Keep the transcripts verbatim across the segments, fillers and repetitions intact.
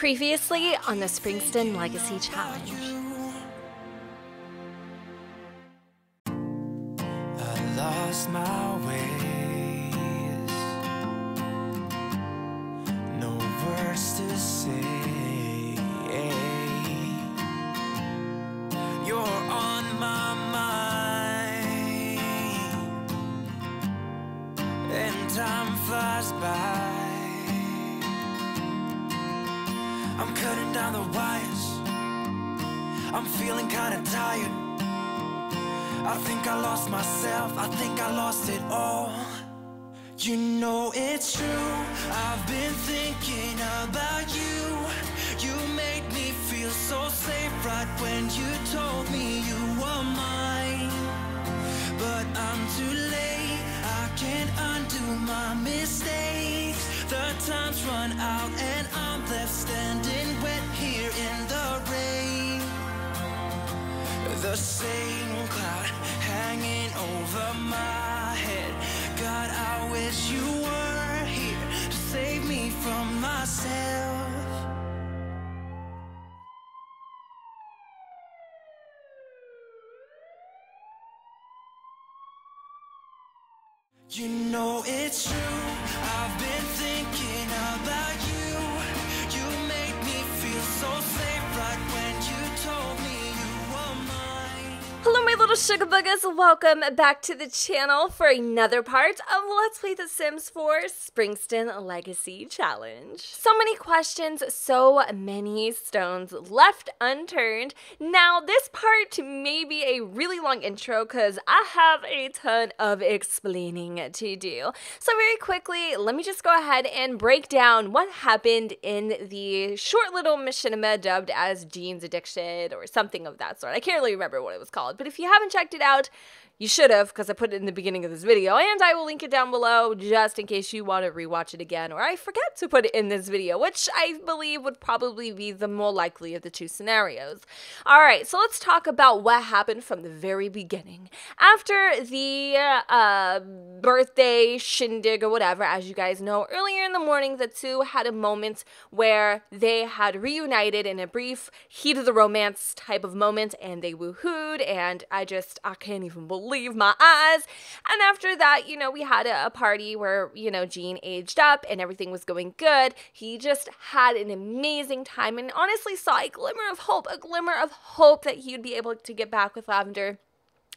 Previously on the Springston Legacy Challenge. I lost my ways. No words to say. You're on my mind, and time flies by. I'm cutting down the wires. I'm feeling kinda tired. I think I lost myself. I think I lost it all. You know it's true. I've been thinking about you. You made me feel so safe right when you told me you were mine. But I'm too late. I can't undo my mistakes. The time's run out and I'm left standing. The same cloud hanging over my head. God, I wish you were here to save me from myself. You know it's true. I've been thinking about you. You made me feel so safe right when you told me. Hello my little sugabugas, welcome back to the channel for another part of Let's Play The Sims four Springston Legacy Challenge. So many questions, so many stones left unturned. Now this part may be a really long intro because I have a ton of explaining to do. So very quickly, let me just go ahead and break down what happened in the short little machinima dubbed as Gene's Addiction or something of that sort. I can't really remember what it was called. But if you haven't checked it out, you should have, because I put it in the beginning of this video, and I will link it down below just in case you want to rewatch it again, or I forget to put it in this video, which I believe would probably be the more likely of the two scenarios. All right, so let's talk about what happened from the very beginning. After the uh, birthday shindig or whatever, as you guys know, earlier in the morning, the two had a moment where they had reunited in a brief heat of the romance type of moment, and they woohooed, and I just, I can't even believe leave my eyes. And after that, you know, we had a, a party where, you know, Gene aged up and everything was going good. He just had an amazing time and honestly saw a glimmer of hope, a glimmer of hope that he would be able to get back with Lavender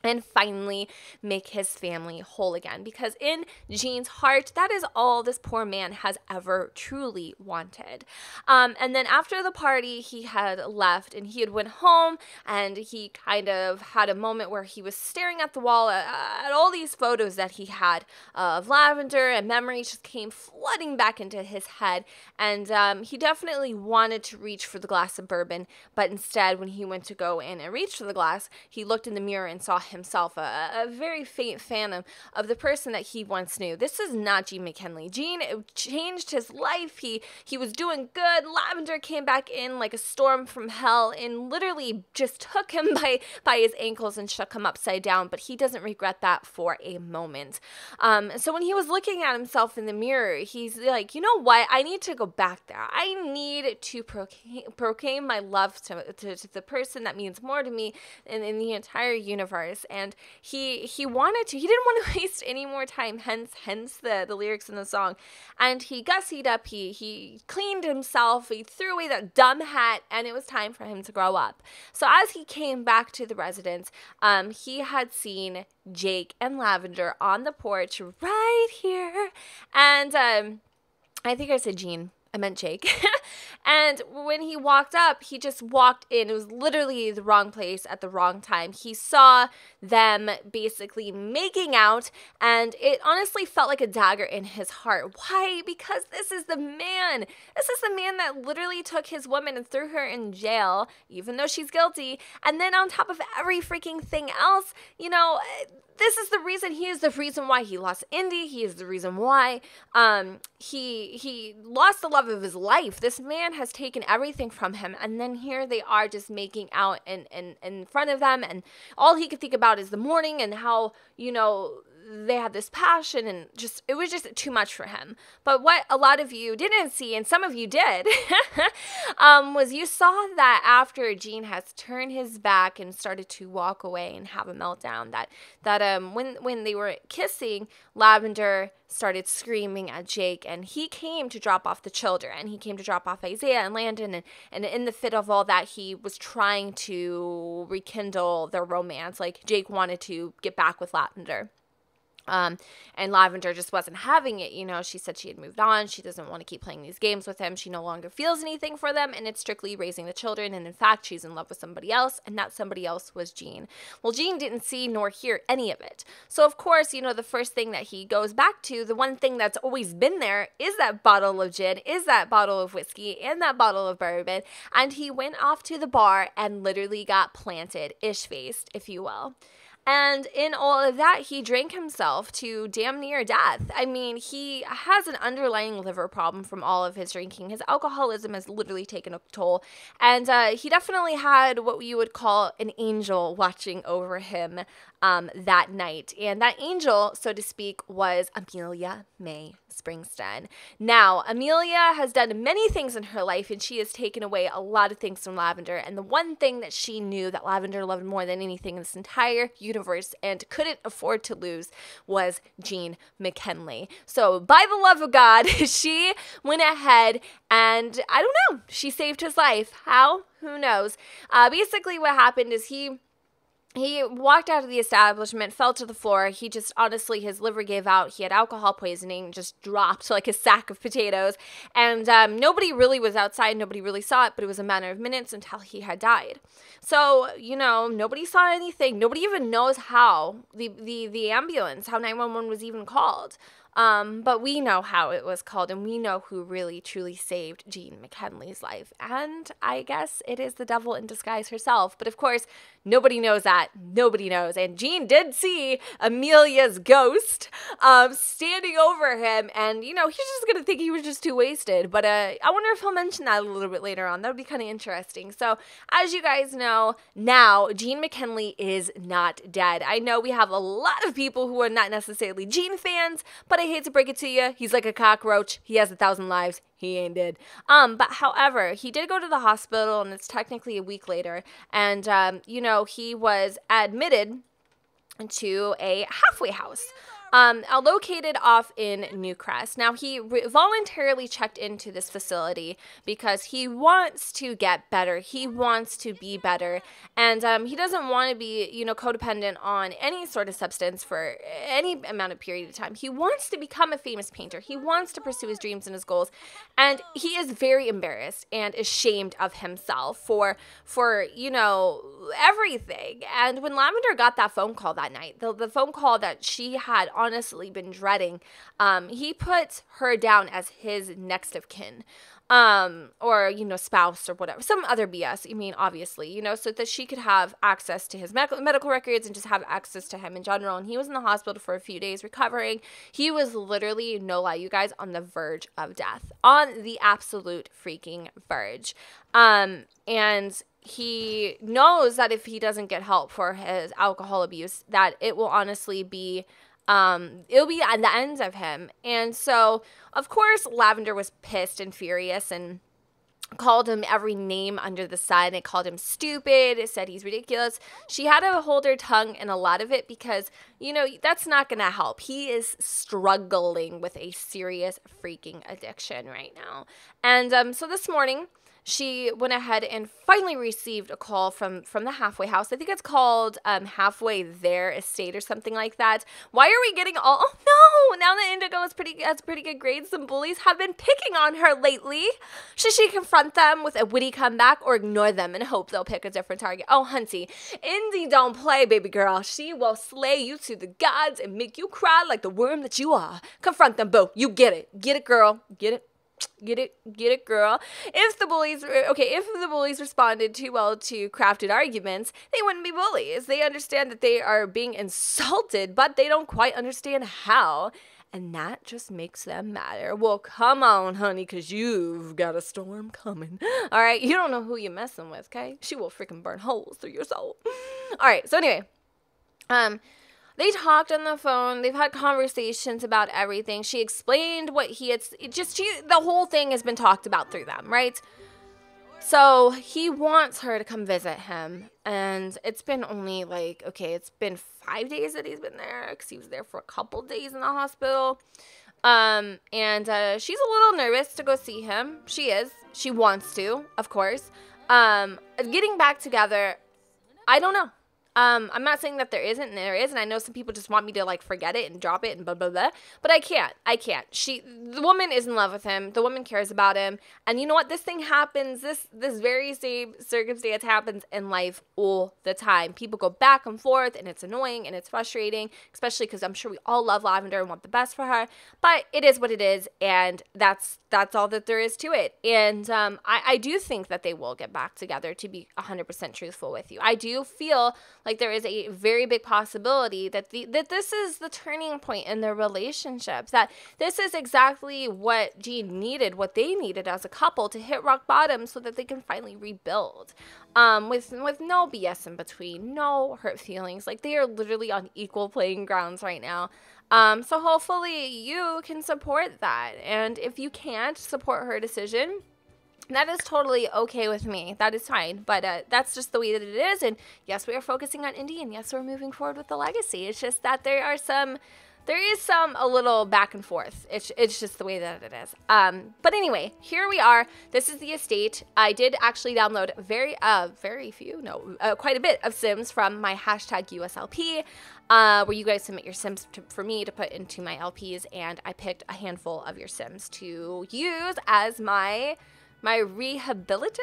and finally make his family whole again. Because in Gene's heart, that is all this poor man has ever truly wanted. Um, and then after the party, he had left and he had went home, and he kind of had a moment where he was staring at the wall at, at all these photos that he had of Lavender, and memories just came flooding back into his head. And um, he definitely wanted to reach for the glass of bourbon, but instead when he went to go in and reach for the glass, he looked in the mirror and saw him himself, a, a very faint phantom of the person that he once knew. This is not Gene McKinley. Gene changed his life. He he was doing good. Lavender came back in like a storm from hell and literally just took him by, by his ankles and shook him upside down, but he doesn't regret that for a moment. Um, so when he was looking at himself in the mirror, he's like, you know what? I need to go back there. I need to proclaim, proclaim my love to, to, to the person that means more to me in, in the entire universe. And he he wanted to, he didn't want to waste any more time, hence hence the, the lyrics in the song. And he gussied up, he, he cleaned himself, he threw away that dumb hat, and it was time for him to grow up. So as he came back to the residence, um, he had seen Jake and Lavender on the porch right here. And um, I think I said Gene. I meant Jake. And when he walked up, he just walked in. It was literally the wrong place at the wrong time. He saw them basically making out, and it honestly felt like a dagger in his heart. Why? Because this is the man. This is the man that literally took his woman and threw her in jail, even though she's guilty. And then on top of every freaking thing else, you know, this is the reason, he is the reason why he lost Indy. He is the reason why um, he he lost the love of his life. This man has taken everything from him. And then here they are just making out in, in, in front of them. And all he could think about is the morning and how, you know, they had this passion, and just it was just too much for him. But what a lot of you didn't see, and some of you did, um, was you saw that after Gene has turned his back and started to walk away and have a meltdown, that that um when when they were kissing, Lavender started screaming at Jake, and he came to drop off the children, and he came to drop off Isaiah and Landon, and, and in the fit of all that, he was trying to rekindle their romance. Like, Jake wanted to get back with Lavender. Um, and Lavender just wasn't having it, you know. She said she had moved on. She doesn't want to keep playing these games with him. She no longer feels anything for them, and it's strictly raising the children, and in fact, she's in love with somebody else, and that somebody else was Gene. Well, Gene didn't see nor hear any of it. So, of course, you know, the first thing that he goes back to, the one thing that's always been there, is that bottle of gin, is that bottle of whiskey, and that bottle of bourbon, and he went off to the bar and literally got planted, ish-faced, if you will. And in all of that, he drank himself to damn near death. I mean, he has an underlying liver problem from all of his drinking. His alcoholism has literally taken a toll. And uh, he definitely had what you would call an angel watching over him um, that night. And that angel, so to speak, was Amelia Mae Springston. Now, Amelia has done many things in her life, and she has taken away a lot of things from Lavender. And the one thing that she knew that Lavender loved more than anything in this entire universe universe and couldn't afford to lose was Jean McKinley. So by the love of God, she went ahead and, I don't know, she saved his life. How? Who knows? Uh, basically what happened is he He walked out of the establishment, fell to the floor. He just, honestly, his liver gave out. He had alcohol poisoning, just dropped like a sack of potatoes. And um, nobody really was outside. Nobody really saw it, but it was a matter of minutes until he had died. So, you know, nobody saw anything. Nobody even knows how the, the, the ambulance, how nine one one was even called. Um, but we know how it was called, and we know who really, truly saved Gene McKinley's life. And I guess it is the devil in disguise herself. But of course, nobody knows that. Nobody knows. And Gene did see Amelia's ghost um, standing over him. And, you know, he's just going to think he was just too wasted. But uh, I wonder if he'll mention that a little bit later on. That would be kind of interesting. So as you guys know, now Gene McKinley is not dead. I know we have a lot of people who are not necessarily Gene fans, but I hate to break it to you, he's like a cockroach. He has a thousand lives. He ain't dead. Um, but however, he did go to the hospital, and it's technically a week later. And, um, you know, he was admitted to a halfway house. Um, located off in Newcrest. Now, he voluntarily checked into this facility because he wants to get better. He wants to be better. And um, he doesn't want to be, you know, codependent on any sort of substance for any amount of period of time. He wants to become a famous painter. He wants to pursue his dreams and his goals. And he is very embarrassed and ashamed of himself for, for you know, everything. And when Lavender got that phone call that night, the, the phone call that she had on honestly been dreading, um, he puts her down as his next of kin, um, or, you know, spouse or whatever, some other B S, I mean, obviously, you know, so that she could have access to his medical, medical records and just have access to him in general. And he was in the hospital for a few days recovering. He was literally, no lie, you guys, on the verge of death, on the absolute freaking verge. Um, and he knows that if he doesn't get help for his alcohol abuse, that it will honestly be Um, it'll be at the end of him. And so, of course, Lavender was pissed and furious and called him every name under the sun. It called him stupid. It said he's ridiculous. She had to hold her tongue in a lot of it because, you know, that's not going to help. He is struggling with a serious freaking addiction right now. And um, so this morning, she went ahead and finally received a call from, from the halfway house. I think it's called um, Halfway There Estate or something like that. Why are we getting all... Oh, no! Now that Indigo is pretty, has pretty good grades, some bullies have been picking on her lately. Should she confront them with a witty comeback or ignore them and hope they'll pick a different target? Oh, hunty. Indy don't play, baby girl. She will slay you to the gods and make you cry like the worm that you are. Confront them, boo. You get it. Get it, girl. Get it. Get it, get it, girl. If the bullies, okay, if the bullies responded too well to crafted arguments, they wouldn't be bullies. They understand that they are being insulted, but they don't quite understand how. And that just makes them madder. Well, come on, honey, because you've got a storm coming. All right, you don't know who you're messing with, okay? She will freaking burn holes through your soul. All right, so anyway, um... They talked on the phone. They've had conversations about everything. She explained what he had, it just she, the whole thing has been talked about through them, right? So he wants her to come visit him, and it's been only like, okay, it's been five days that he's been there because he was there for a couple days in the hospital. Um, and uh, she's a little nervous to go see him. She is. She wants to, of course. Um, getting back together, I don't know. Um, I'm not saying that there isn't, and there is, and I know some people just want me to, like, forget it and drop it and blah, blah, blah, but I can't, I can't. She, the woman is in love with him, the woman cares about him, and you know what, this thing happens, this, this very same circumstance happens in life all the time. People go back and forth, and it's annoying, and it's frustrating, especially because I'm sure we all love Lavender and want the best for her, but it is what it is, and that's, that's all that there is to it, and, um, I, I do think that they will get back together, to be one hundred percent truthful with you. I do feel like there is a very big possibility that the that this is the turning point in their relationships, that this is exactly what Gene needed, what they needed as a couple to hit rock bottom so that they can finally rebuild um, with, with no B S in between, no hurt feelings. Like, they are literally on equal playing grounds right now. Um, so hopefully you can support that. And if you can't support her decision, that is totally okay with me. That is fine. But uh, that's just the way that it is. And yes, we are focusing on Indy. And yes, we're moving forward with the legacy. It's just that there are some, there is some, a little back and forth. It's, it's just the way that it is. Um, but anyway, here we are. This is the estate. I did actually download very, uh, very few, no, uh, quite a bit of Sims from my hashtag U S L P. Uh, where you guys submit your Sims to, for me to put into my L Ps. And I picked a handful of your Sims to use as my... my rehabilitants?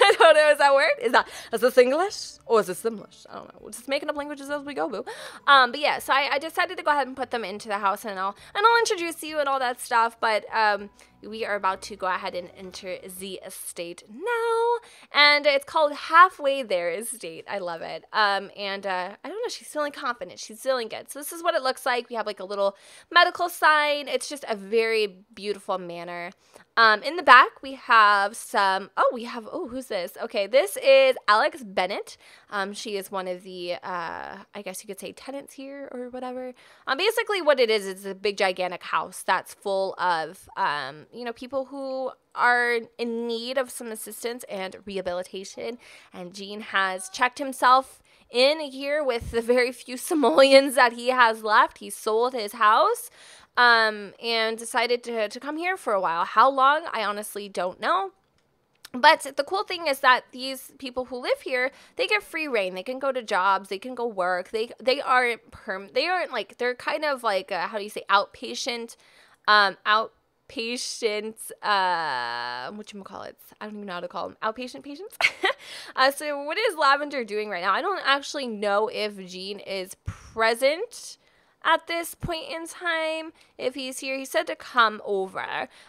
I don't know, is that a word? Is that, is this English? Or is this Simlish? I don't know. We're just making up languages as we go, boo. Um, but yeah, so I, I decided to go ahead and put them into the house, and I'll, and I'll introduce you and all that stuff, but um, we are about to go ahead and enter the estate now, and it's called Halfway There Estate. I love it. Um, and uh, I don't know, she's feeling confident. She's feeling good. So this is what it looks like. We have like a little medical sign. It's just a very beautiful manor. Um, in the back, we have some, oh, we have, oh, who's this? Okay, this is Alex Bennett. Um, she is one of the, uh, I guess you could say tenants here or whatever. Um, basically what it is, is a big gigantic house that's full of, um, you know, people who are in need of some assistance and rehabilitation. And Gene has checked himself in here with the very few simoleons that he has left. He sold his house. Um, and decided to, to come here for a while. How long? I honestly don't know. But the cool thing is that these people who live here, they get free reign. They can go to jobs. They can go work. They, they aren't perm. They aren't like, they're kind of like, a, how do you say, outpatient, um, out. Patients, uh, whatchamacallit? I don't even know how to call them. Outpatient patients? uh, so what is Lavender doing right now? I don't actually know if Gene is present at this point in time. If he's here, he said to come over.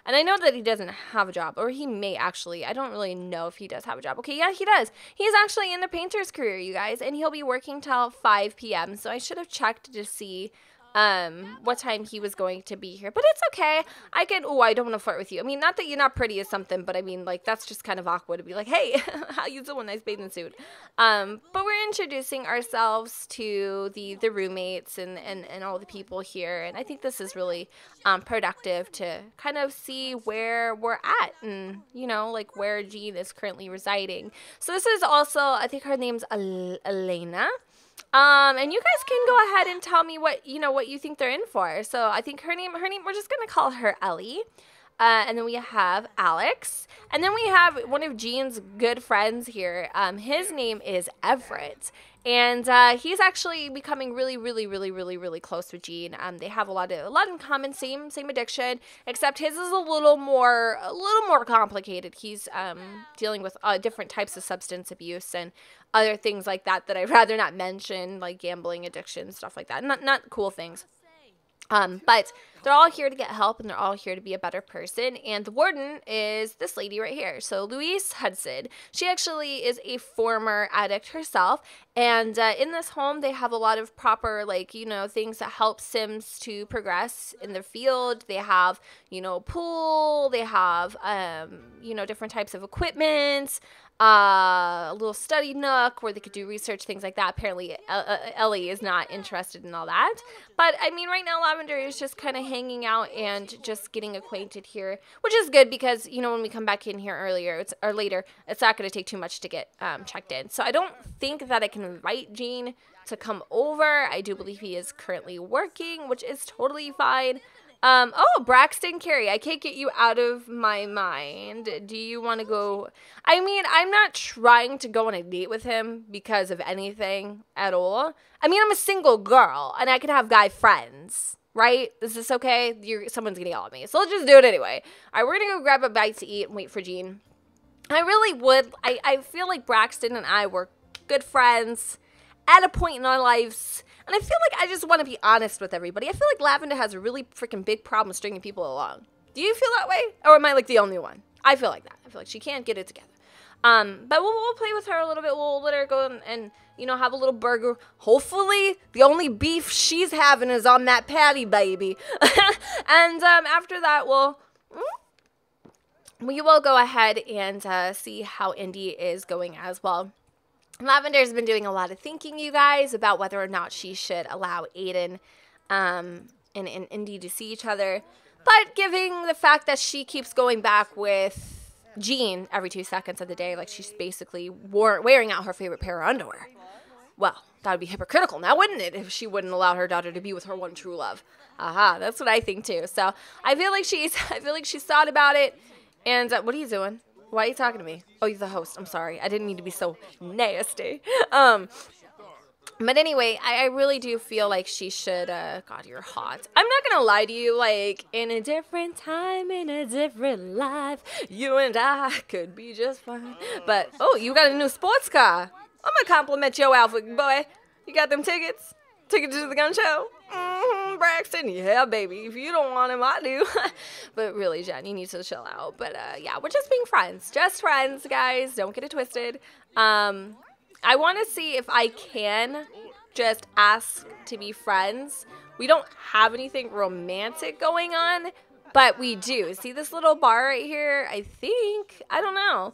And I know that he doesn't have a job, or he may actually. I don't really know if he does have a job. Okay, yeah, he does. He's actually in the painter's career, you guys, and he'll be working till five P M So I should have checked to see um what time he was going to be here, but it's okay. I can, oh, I don't want to flirt with you. I mean, not that you're not pretty or something, but I mean, like, that's just kind of awkward to be like, hey, how you doing, nice bathing suit. Um but we're introducing ourselves to the the roommates and and, and all the people here, and I think this is really um productive to kind of see where we're at, and you know, like, where Gene is currently residing. So this is also, I think her name's El Elena. Um, and you guys can go ahead and tell me what, you know, what you think they're in for. So I think her name, her name, we're just going to call her Ellie. Uh, and then we have Alex. And then we have one of Gene's good friends here. Um, his name is Everett. And uh, he's actually becoming really, really, really, really, really close with Gene. Um, they have a lot of a lot in common, same same addiction, except his is a little more a little more complicated. He's um, dealing with uh, different types of substance abuse and other things like that that I'd rather not mention, like gambling addiction, stuff like that. Not not cool things. Um, but They're all here to get help, and they're all here to be a better person. And the warden is this lady right here. So Louise Hudson, she actually is a former addict herself. And uh, in this home, they have a lot of proper, like, you know, things that help Sims to progress in their field. They have, you know, pool. They have, um, you know, different types of equipment. Uh, a little study nook where they could do research, things like that. Apparently, uh, Ellie is not interested in all that. But, I mean, right now, Lavender is just kind of hanging out and just getting acquainted here, which is good because, you know, when we come back in here earlier it's, or later, it's not going to take too much to get um, checked in. So I don't think that I can invite Gene to come over. I do believe he is currently working, which is totally fine. Um, oh, Braxton Carey, I can't get you out of my mind. Do you want to go? I mean, I'm not trying to go on a date with him because of anything at all. I mean, I'm a single girl, and I can have guy friends, right? Is this okay? You're, someone's going to yell at me, so let's just do it anyway. All right, we're going to go grab a bite to eat and wait for Gene. I really would. I, I feel like Braxton and I were good friends at a point in our lives. And I feel like I just want to be honest with everybody. I feel like Lavender has a really freaking big problem stringing people along. Do you feel that way? Or am I like the only one? I feel like that. I feel like she can't get it together. Um, but we'll, we'll play with her a little bit. We'll let her go and, and, you know, have a little burger. Hopefully, the only beef she's having is on that patty, baby. And um, after that, we'll... we will go ahead and uh, see how Indy is going as well. Lavender's been doing a lot of thinking, you guys, about whether or not she should allow Aiden um, and, and Indy to see each other. But given the fact that she keeps going back with Gene every two seconds of the day, like she's basically wore, wearing out her favorite pair of underwear. Well, that would be hypocritical now, wouldn't it, if she wouldn't allow her daughter to be with her one true love? Aha, that's what I think too. So I feel like she's, I feel like she's thought about it. And uh, what are you doing? Why are you talking to me? Oh, you're the host. I'm sorry. I didn't mean to be so nasty. Um, but anyway, I, I really do feel like she should, uh, God, you're hot. I'm not going to lie to you. Like, in a different time, in a different life, you and I could be just fine. But, oh, you got a new sports car. I'm going to compliment your outfit, boy. You got them tickets? Tickets to the gun show? Mm-hmm, Braxton, yeah, baby. If you don't want him, I do. But really, Jen, you need to chill out. But uh, yeah, we're just being friends. Just friends, guys. Don't get it twisted. Um, I want to see if I can just ask to be friends. We don't have anything romantic going on, but we do. See this little bar right here? I think. I don't know.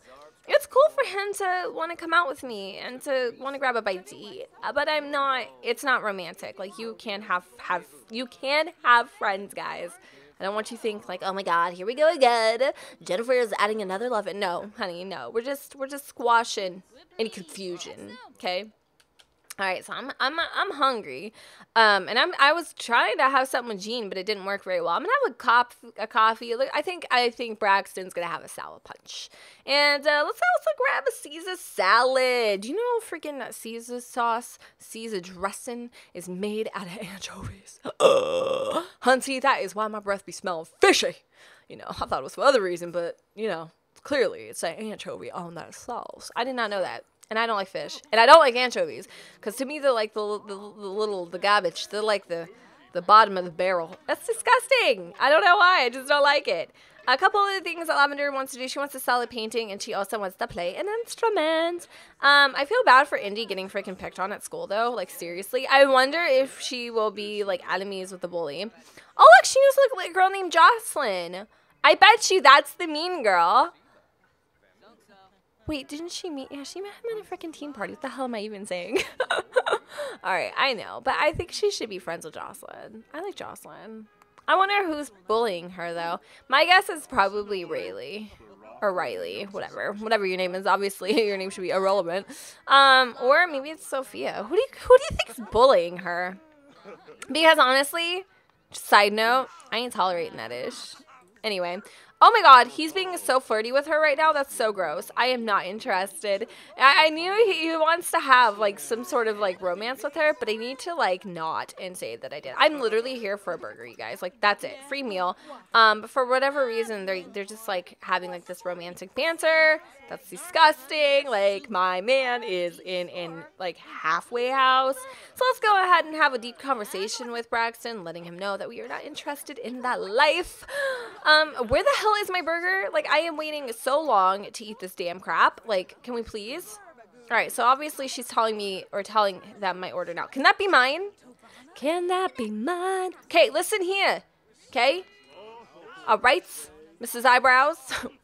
It's cool for him to want to come out with me and to want to grab a bite to eat, but I'm not, it's not romantic. Like, you can have, have, you can have friends, guys. I don't want you to think like, oh my God, here we go again. Jennifer is adding another love. And no, honey, no, we're just, we're just squashing any confusion. Okay. All right. So I'm, I'm, I'm hungry. Um, and I'm, I was trying to have something with Gene, but it didn't work very well. I'm gonna have a cop, a coffee. Look, I think, I think Braxton's gonna have a salad punch. And uh, let's also grab a Caesar salad. Do you know freaking that Caesar sauce, Caesar dressing is made out of anchovies? Uh, hunty, that is why my breath be smelling fishy. You know, I thought it was for other reason, but you know, clearly it's an anchovy on that sauce. I did not know that. And I don't like fish. And I don't like anchovies. Because to me, they're like the, the, the little, the garbage. They're like the, the bottom of the barrel. That's disgusting. I don't know why. I just don't like it. A couple of the things that Lavender wants to do, she wants to sell a painting, and she also wants to play an instrument. Um, I feel bad for Indy getting freaking picked on at school, though. Like, seriously. I wonder if she will be, like, enemies with the bully. Oh, look, she knows like, a girl named Jocelyn. I bet you that's the mean girl. Wait, didn't she meet? Yeah, she met him at a freaking teen party. What the hell am I even saying? All right, I know. But I think she should be friends with Jocelyn. I like Jocelyn. I wonder who's bullying her, though. My guess is probably Rayleigh. Or Riley. Whatever. Whatever your name is. Obviously, your name should be irrelevant. Um, or maybe it's Sophia. Who do you, who do you think is bullying her? Because honestly, side note, I ain't tolerating that ish. Anyway, Oh my god, he's being so flirty with her right now. That's so gross. I am not interested. I, I knew he, he wants to have, like, some sort of, like, romance with her, but I need to, like, not and say that I did. I'm literally here for a burger, you guys. Like, that's it. Free meal. Um, but for whatever reason, they're, they're just, like, having, like, this romantic banter. That's disgusting. Like, my man is in, in like, halfway house. So let's go ahead and have a deep conversation with Braxton, letting him know that we are not interested in that life. Um, where the hell is my burger? Like, I am waiting so long to eat this damn crap. Like, can we please? All right, so obviously she's telling me or telling them my order now. Can that be mine? Can that be mine? Okay, listen here. Okay? All right, Missus Eyebrows.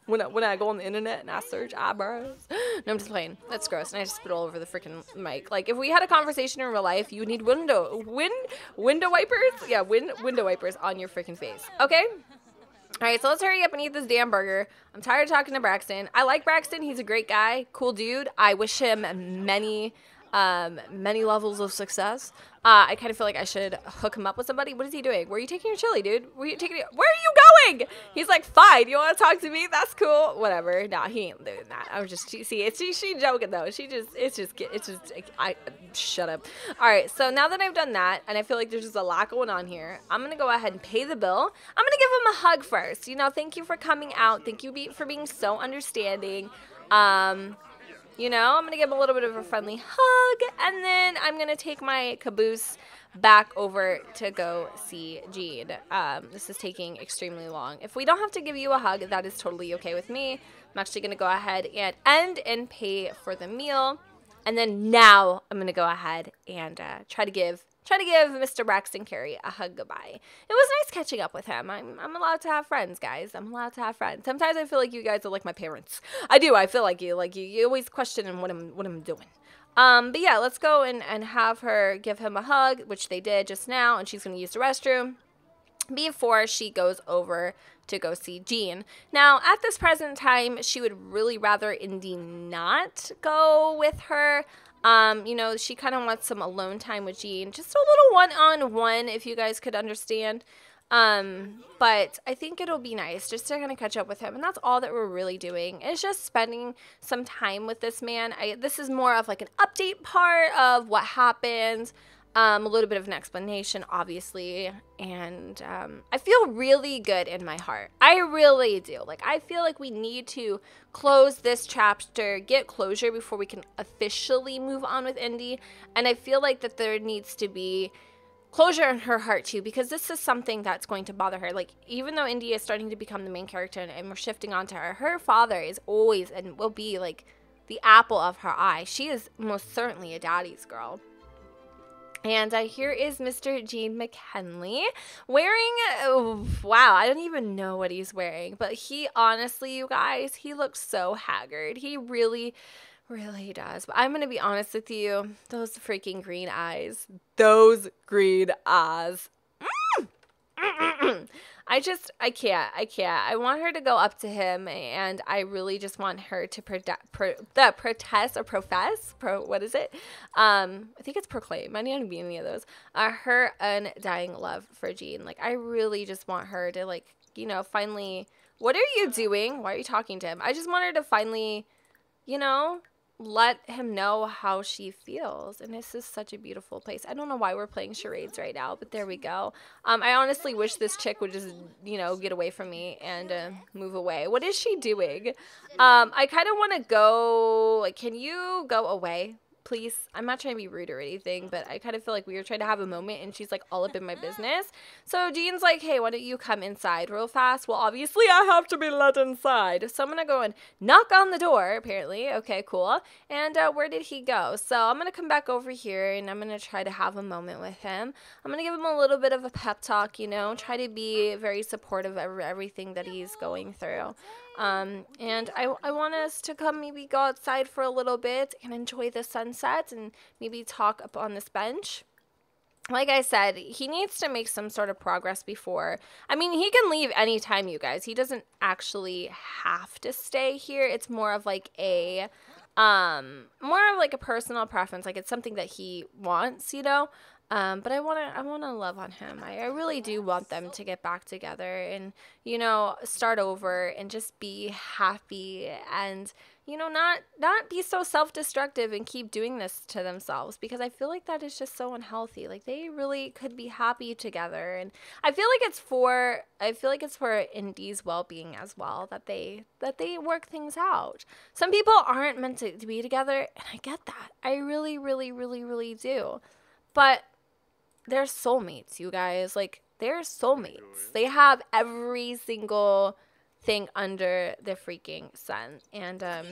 when, I, when I go on the internet and I search eyebrows. No, I'm just playing. That's gross. And I just spit all over the freaking mic. Like, if we had a conversation in real life, you need window, win, window wipers? Yeah, win, window wipers on your freaking face. Okay? All right, so let's hurry up and eat this damn burger. I'm tired of talking to Braxton. I like Braxton. He's a great guy. Cool dude. I wish him many, um, many levels of success. Uh, I kind of feel like I should hook him up with somebody. What is he doing? Where are you taking your chili, dude? Where are you taking it? Where are you going? He's like, fine. You want to talk to me? That's cool. Whatever. Nah, he ain't doing that. I'm just, she, see, it's, she, she joking, though. She just, it's just, it's just, I, shut up. All right, so now that I've done that, and I feel like there's just a lot going on here, I'm going to go ahead and pay the bill. I'm going to give him a hug first. You know, thank you for coming out. Thank you be, for being so understanding. Um... You know, I'm going to give him a little bit of a friendly hug, and then I'm going to take my caboose back over to go see Gene. Um, this is taking extremely long. If we don't have to give you a hug, that is totally okay with me. I'm actually going to go ahead and end and pay for the meal, and then now I'm going to go ahead and uh, try to give try to give Mister Braxton Carey a hug goodbye. It was nice catching up with him. I'm, I'm allowed to have friends, guys. I'm allowed to have friends. Sometimes I feel like you guys are like my parents. I do. I feel like you. Like you, you always question what I'm, what I'm doing. Um, but yeah, let's go and, and have her give him a hug, which they did just now, and she's going to use the restroom before she goes over to go see Gene. Now, at this present time, she would really rather Indy not go with her. Um, you know, she kind of wants some alone time with Gene. Just a little one-on-one, if you guys could understand. Um, but I think it'll be nice just to kind of catch up with him. And that's all that we're really doing is just spending some time with this man. I, this is more of like an update part of what happened. Um, a little bit of an explanation, obviously. And um, I feel really good in my heart. I really do. Like, I feel like we need to close this chapter, get closure before we can officially move on with Indy. And I feel like that there needs to be closure in her heart, too, because this is something that's going to bother her. Like, even though Indy is starting to become the main character and, and we're shifting onto her, her father is always and will be, like, the apple of her eye. She is most certainly a daddy's girl. And uh, here is Mister Gene McKinley wearing, oh, wow, I don't even know what he's wearing. But he, honestly, you guys, he looks so haggard. He really, really does. But I'm going to be honest with you. Those freaking green eyes. Those green eyes. Mm! Mm-mm-mm. I just, I can't, I can't. I want her to go up to him, and I really just want her to pro pro the protest or profess, pro what is it? Um, I think it's proclaim. I need to be any of those. Uh, her undying love for Gene. Like, I really just want her to, like, you know, finally, what are you doing? Why are you talking to him? I just want her to finally, you know, let him know how she feels. And this is such a beautiful place. I don't know why we're playing charades right now, but there we go. Um, I honestly wish this chick would just, you know, get away from me and uh, move away. What is she doing? Um, I kind of want to go, like, can you go away, please? I'm not trying to be rude or anything, but I kind of feel like we were trying to have a moment and she's, like, all up in my business. So Gene's like, hey, why don't you come inside real fast? Well, obviously I have to be let inside. So I'm going to go and knock on the door, apparently. Okay, cool. And uh, where did he go? So I'm going to come back over here and I'm going to try to have a moment with him. I'm going to give him a little bit of a pep talk, you know, try to be very supportive of everything that he's going through. Um, and I, I want us to come maybe go outside for a little bit and enjoy the sunset and maybe talk up on this bench. Like I said, he needs to make some sort of progress before. I mean, he can leave anytime, you guys. He doesn't actually have to stay here. It's more of like a, um, more of like a personal preference. Like, it's something that he wants, you know? Um, but I want to I want to love on him. I, I really do want them to get back together and, you know, start over and just be happy and, you know, not not be so self-destructive and keep doing this to themselves, because I feel like that is just so unhealthy. Like, they really could be happy together. And I feel like it's for I feel like it's for Indy's well-being as well, that they that they work things out. Some people aren't meant to, to be together, and I get that. I really, really, really, really do. But they're soulmates, you guys. Like, they're soulmates. They have every single thing under the freaking sun. And um,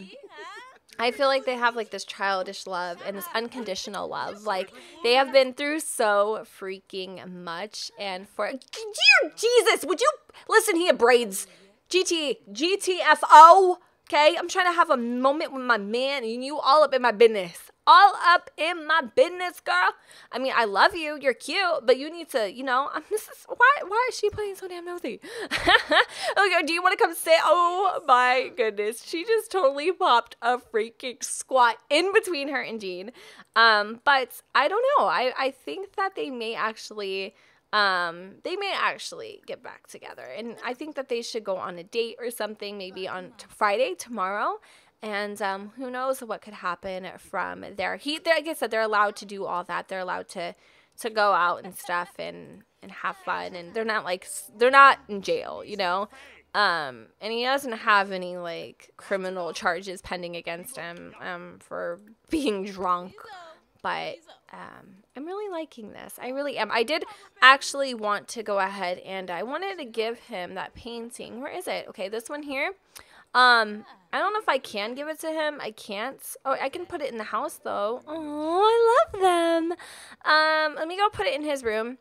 I feel like they have, like, this childish love and this unconditional love. Like, they have been through so freaking much. And for... Dear Jesus, would you... Listen here, braids. G T F O. Okay? I'm trying to have a moment with my man, and you all up in my business. All up in my business, girl. I mean, I love you. You're cute, but you need to, you know. I'm, this is why. Why is she playing so damn nosy? Okay, do you want to come sit? Oh my goodness, she just totally popped a freaking squat in between her and Gene. Um, but I don't know. I I think that they may actually, um, they may actually get back together, and I think that they should go on a date or something, maybe on t- Friday tomorrow. And um, who knows what could happen from there. He, like I said, they're allowed to do all that. They're allowed to, to go out and stuff and, and have fun. And they're not, like, they're not in jail, you know. Um, and he doesn't have any, like, criminal charges pending against him um, for being drunk. But um, I'm really liking this. I really am. I did actually want to go ahead and I wanted to give him that painting. Where is it? Okay, this one here. Um, I don't know if I can give it to him. I can't. Oh, I can put it in the house, though. Oh, I love them. Um, let me go put it in his room.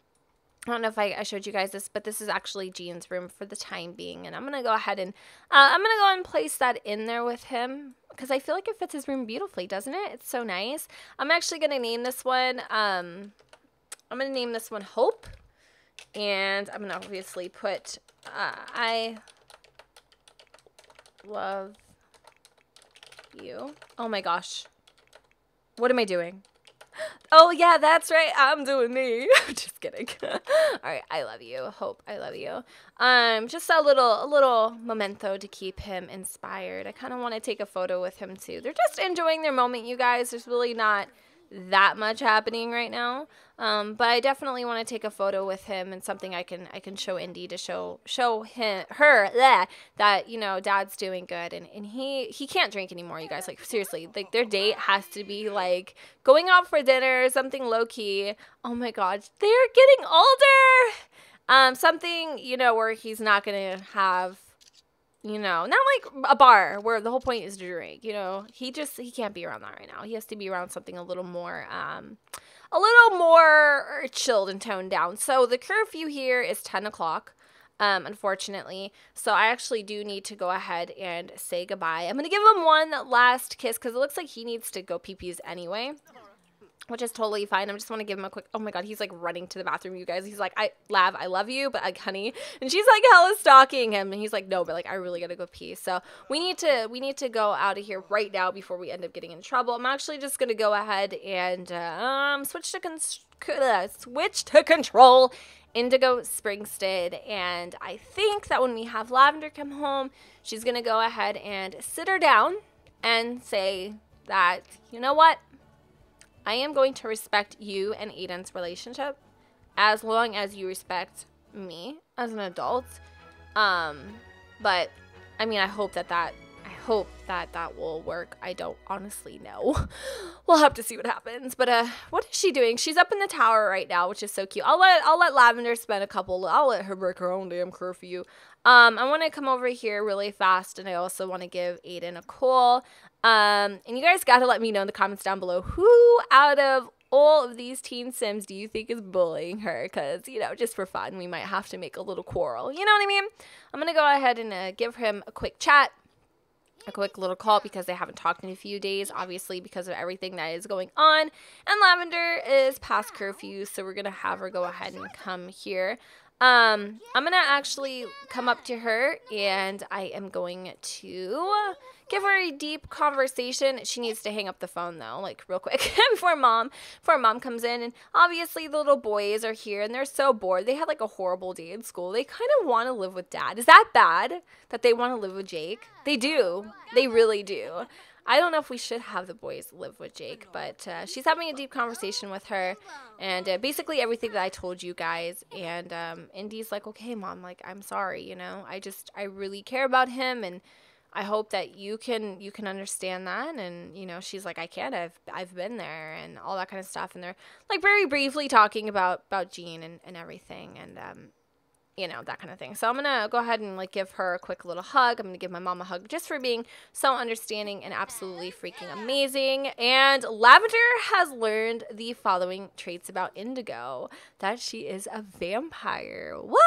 I don't know if I, I showed you guys this, but this is actually Gene's room for the time being. And I'm going to go ahead and uh, I'm going to go and place that in there with him, because I feel like it fits his room beautifully, doesn't it? It's so nice. I'm actually going to name this one. Um, I'm going to name this one Hope. And I'm going to obviously put uh, I... love you. Oh my gosh. What am I doing? Oh yeah, that's right. I'm doing me. I'm just kidding. All right. I love you. Hope, I love you. Um, just a little, a little memento to keep him inspired. I kind of want to take a photo with him too. They're just enjoying their moment, you guys. There's really not that much happening right now. Um, but I definitely want to take a photo with him and something I can I can show Indy to show show him her bleh, that, you know, dad's doing good, and, and he he can't drink anymore, you guys. Like, seriously, like, their date has to be like going out for dinner, something low key. Oh my gosh, they're getting older. Um, something, you know, where he's not gonna have, you know, not like a bar where the whole point is to drink, you know. He just, he can't be around that right now. He has to be around something a little more, um, a little more chilled and toned down. So the curfew here is ten o'clock, um, unfortunately. So I actually do need to go ahead and say goodbye. I'm going to give him one last kiss because it looks like he needs to go pee-pees anyway, which is totally fine. I just want to give him a quick, oh my God, he's like running to the bathroom, you guys. He's like, I, Lav, I love you, but like, honey. And she's like hella stalking him. And he's like, no, but like, I really got to go pee. So we need to, we need to go out of here right now before we end up getting in trouble. I'm actually just going to go ahead and um, switch to, con uh, switch to control Indigo Springstead. And I think that when we have Lavender come home, she's going to go ahead and sit her down and say that, you know what? I am going to respect you and Aiden's relationship as long as you respect me as an adult. Um, but, I mean, I hope that that, I hope that that will work. I don't honestly know. We'll have to see what happens. But uh, what is she doing? She's up in the tower right now, which is so cute. I'll let, I'll let Lavender spend a couple, I'll let her break her own damn curfew. Um, I want to come over here really fast, and I also want to give Aiden a call. Um, and you guys got to let me know in the comments down below, who out of all of these teen Sims do you think is bullying her? Because, you know, just for fun, we might have to make a little quarrel. You know what I mean? I'm going to go ahead and uh, give him a quick chat, a quick little call, because they haven't talked in a few days, obviously, because of everything that is going on. And Lavender is past curfew, so we're going to have her go ahead and come here. Um, I'm going to actually come up to her, and I am going to give her a deep conversation. She needs to hang up the phone, though, like, real quick before mom, before mom comes in. And obviously the little boys are here, and they're so bored. They had, like, a horrible day in school. They kind of want to live with Dad. Is that bad that they want to live with Jake? They do. They really do. I don't know if we should have the boys live with Jake, but uh, she's having a deep conversation with her, and uh, basically everything that I told you guys, and um, Indy's like, okay, Mom, like, I'm sorry, you know, I just, I really care about him, and I hope that you can, you can understand that, and, you know, she's like, I can't, I've, I've been there, and all that kind of stuff, and they're, like, very briefly talking about, about Gene and, and everything, and, um, you know, that kind of thing. So I'm going to go ahead and, like, give her a quick little hug. I'm going to give my mom a hug just for being so understanding and absolutely freaking amazing. And Lavender has learned the following traits about Indigo. That she is a vampire. What?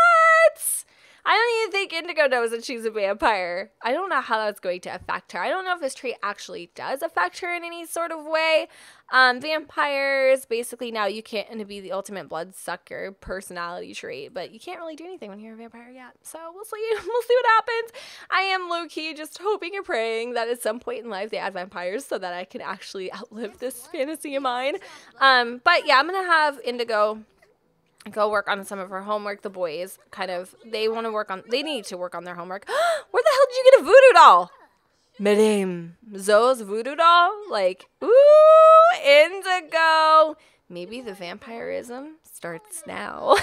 I don't even think Indigo knows that she's a vampire. I don't know how that's going to affect her. I don't know if this trait actually does affect her in any sort of way. Um, vampires, basically now you can't be the ultimate bloodsucker personality trait, but you can't really do anything when you're a vampire yet. So we'll see. We'll see what happens. I am low-key just hoping and praying that at some point in life they add vampires so that I can actually outlive this fantasy of mine. Um, but yeah, I'm going to have Indigo go work on some of her homework. The boys kind of, they want to work on, they need to work on their homework. Where the hell did you get a voodoo doll? Madame Zoe's voodoo doll? Like, ooh, Indigo. Maybe the vampirism starts now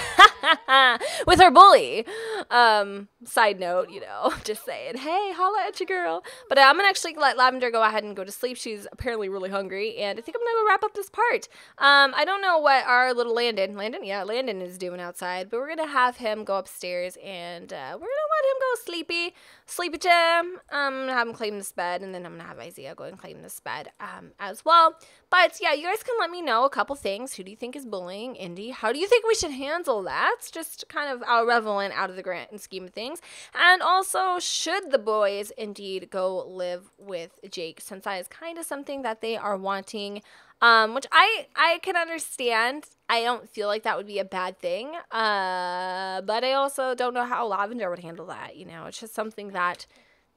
with her bully. Um, side note, you know, just saying, hey, holla at your girl. But uh, I'm going to actually let Lavender go ahead and go to sleep. She's apparently really hungry, and I think I'm going to wrap up this part. Um, I don't know what our little Landon, Landon, yeah, Landon is doing outside, but we're going to have him go upstairs, and uh, we're going to let him go sleepy, sleepy time. I'm going to have him claim this bed, and then I'm going to have Isaiah go and claim this bed um, as well. But, yeah, you guys can let me know a couple things. Who do you think is bullying Indy? How do you think we should handle that? Just kind of our reveling out of the grand scheme of things. And also, should the boys indeed go live with Jake, since that is kind of something that they are wanting, um, which I, I can understand. I don't feel like that would be a bad thing, uh, but I also don't know how Lavender would handle that. You know, it's just something that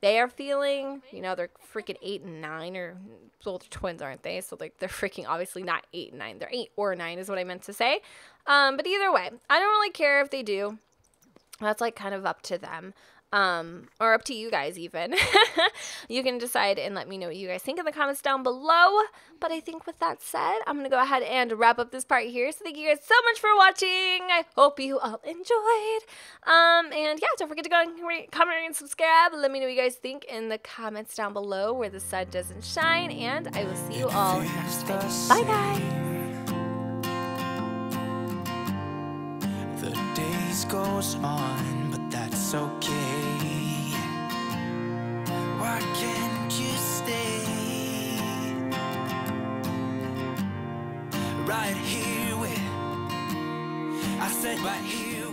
they are feeling, you know, they're freaking eight and nine, or, well, they're twins, aren't they? So, like, they're freaking obviously not eight and nine. They're eight or nine is what I meant to say. Um, but either way, I don't really care if they do. That's, like, kind of up to them. Um, or up to you guys, even. You can decide and let me know what you guys think in the comments down below. But I think with that said, I'm going to go ahead and wrap up this part here. So thank you guys so much for watching. I hope you all enjoyed. Um, and yeah, don't forget to go and comment and subscribe. Let me know what you guys think in the comments down below where the sun doesn't shine. And I will see you all next time. Bye, guys. The days goes on, but that's okay. Why can't you stay right here with, I said right here.